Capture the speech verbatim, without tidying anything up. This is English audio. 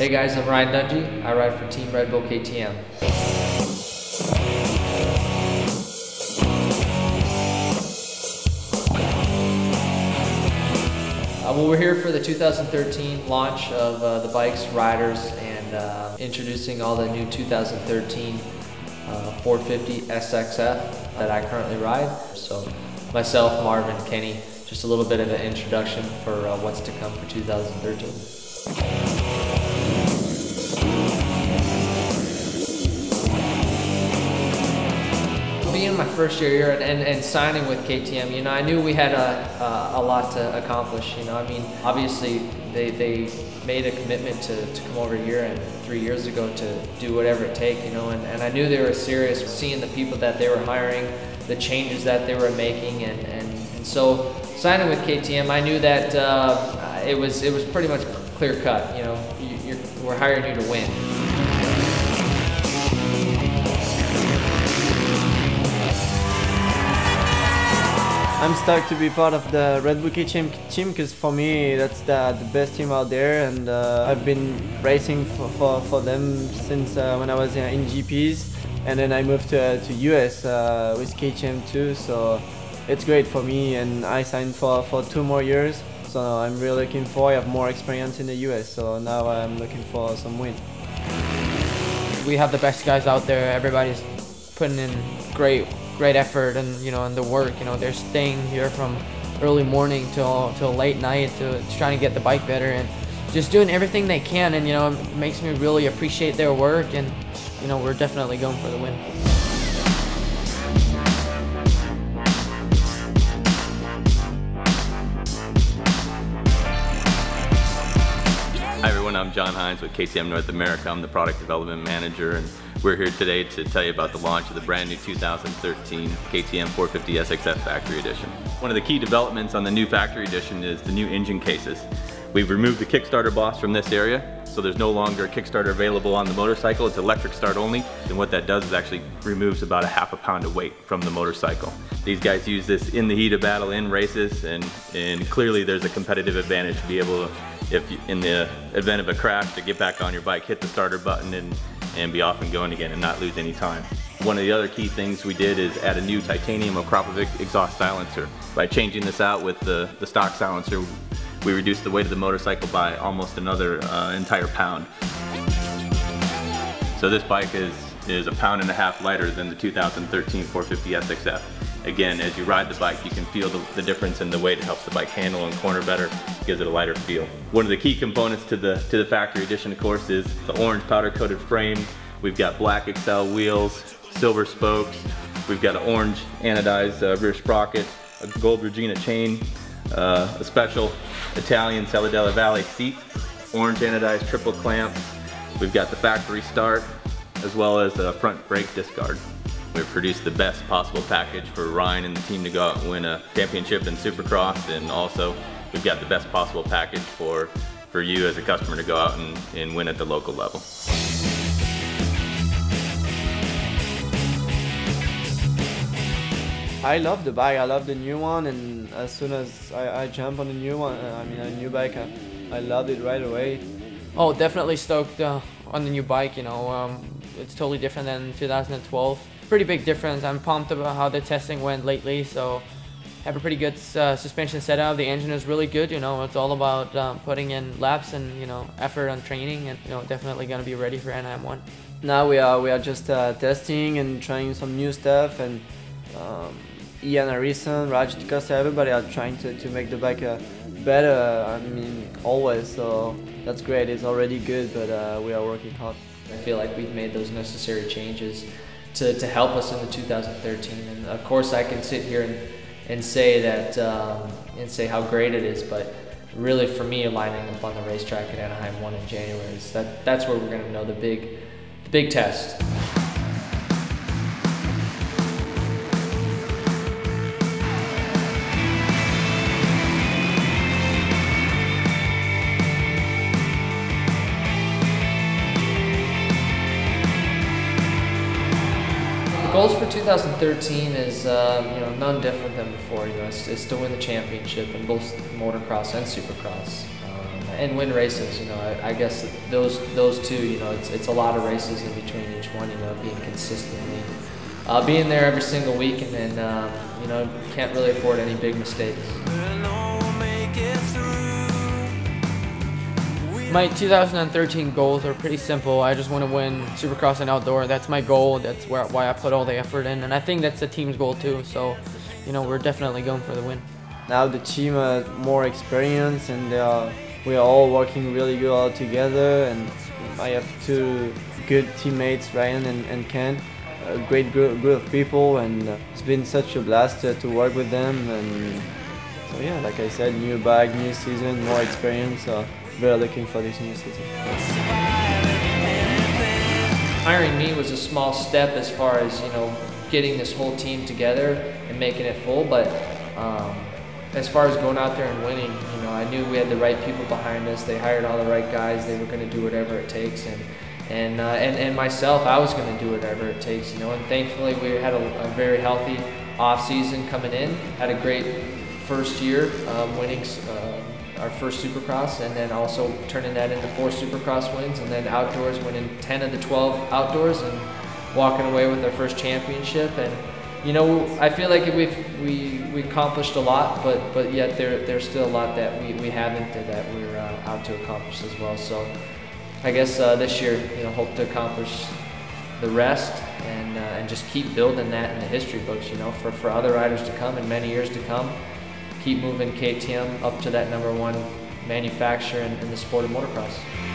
Hey guys, I'm Ryan Dungey. I ride for Team Red Bull K T M. Uh, well, we're here for the two thousand thirteen launch of uh, the bikes, riders, and uh, introducing all the new two thousand thirteen uh, four fifty S X F that I currently ride. So myself, Marvin, Kenny, just a little bit of an introduction for uh, what's to come for two thousand thirteen. Being my first year here and, and, and signing with K T M, you know, I knew we had a, a, a lot to accomplish, you know, I mean, obviously they, they made a commitment to, to come over here and three years ago to do whatever it takes, you know, and, and I knew they were serious, seeing the people that they were hiring, the changes that they were making, and, and, and so signing with K T M, I knew that uh, it was it was pretty much clear cut, you know, you, you're, we're hiring you to win. I'm stoked to be part of the Red Bull K T M team because for me that's the, the best team out there, and uh, I've been racing for, for, for them since uh, when I was uh, in G Ps, and then I moved to, uh, to U S uh, with K T M too, so it's great for me, and I signed for, for two more years, so I'm really looking forward. I have more experience in the U S, so now I'm looking for some win. We have the best guys out there, everybody's putting in great great effort and, you know, and the work, you know, they're staying here from early morning till till late night to, to trying to get the bike better and just doing everything they can, and, you know, it makes me really appreciate their work, and, you know, we're definitely going for the win. Hi everyone, I'm John Hines with K T M North America. I'm the product development manager, and we're here today to tell you about the launch of the brand new two thousand thirteen K T M four fifty S X F Factory Edition. One of the key developments on the new Factory Edition is the new engine cases. We've removed the Kickstarter boss from this area, so there's no longer a Kickstarter available on the motorcycle. It's electric start only, and what that does is actually removes about a half a pound of weight from the motorcycle. These guys use this in the heat of battle in races, and, and clearly there's a competitive advantage to be able to, if you, in the event of a crash, to get back on your bike, hit the starter button, and and be off and going again and not lose any time. One of the other key things we did is add a new titanium Akrapovic exhaust silencer. By changing this out with the, the stock silencer, we reduced the weight of the motorcycle by almost another uh, entire pound. So this bike is, is a pound and a half lighter than the two thousand thirteen four fifty S X F. Again, as you ride the bike, you can feel the, the difference in the weight. It helps the bike handle and corner better, gives it a lighter feel. One of the key components to the, to the Factory Edition, of course, is the orange powder-coated frame. We've got black Excel wheels, silver spokes. We've got an orange anodized uh, rear sprocket, a gold Regina chain, uh, a special Italian Saladella Valley seat, orange anodized triple clamp. We've got the factory start, as well as the front brake discard. We've produced the best possible package for Ryan and the team to go out and win a championship in Supercross, and also we've got the best possible package for, for you as a customer to go out and, and win at the local level. I love the bike, I love the new one, and as soon as I, I jump on the new one, I mean a new bike, I, I loved it right away. Oh, definitely stoked uh, on the new bike, you know, um, it's totally different than two thousand twelve. Pretty big difference. I'm pumped about how the testing went lately, so have a pretty good uh, suspension setup. The engine is really good, you know, it's all about um, putting in laps and, you know, effort on training, and, you know, definitely going to be ready for N M one. Now we are we are just uh, testing and trying some new stuff, and um, Ian Arisa, Raj Kosta, everybody are trying to, to make the bike uh, better, I mean, always, so that's great. It's already good, but uh, we are working hard. I feel like we've made those necessary changes To, to help us in the two thousand thirteen, and of course I can sit here and, and say that um, and say how great it is, but really for me lining up on the racetrack at Anaheim one in January is that that's where we're going to know the big the big test. Goals for two thousand thirteen is uh, you know, none different than before. You know, it's, it's to win the championship in both motocross and supercross, um, and win races. You know, I, I guess those those two. You know, it's it's a lot of races in between each one. You know, being consistently, uh, being there every single week, and then um, you know, can't really afford any big mistakes. My two thousand thirteen goals are pretty simple. I just want to win Supercross and outdoor. That's my goal. That's where, why I put all the effort in, and I think that's the team's goal too. So, you know, we're definitely going for the win. Now the team has more experience, and they are, we are all working really good all together. And I have two good teammates, Ryan and, and Ken, a great group of people, and it's been such a blast to, to work with them. And so yeah, like I said, new bike, new season, more experience. So. We're looking for this new season. Hiring me was a small step as far as, you know, getting this whole team together and making it full, but um, as far as going out there and winning, you know, I knew we had the right people behind us. They hired all the right guys. They were going to do whatever it takes, and and, uh, and and myself, I was going to do whatever it takes, you know, and thankfully we had a, a very healthy off-season coming in, had a great first year um, winning uh, our first Supercross, and then also turning that into four Supercross wins, and then outdoors winning ten of the twelve outdoors and walking away with our first championship. And you know, I feel like we've we we accomplished a lot, but but yet there there's still a lot that we, we haven't that we're uh, out to accomplish as well. So I guess uh, this year, you know, hope to accomplish the rest, and uh, and just keep building that in the history books, you know, for for other riders to come and many years to come. Keep moving K T M up to that number one manufacturer in, in the sport of motocross.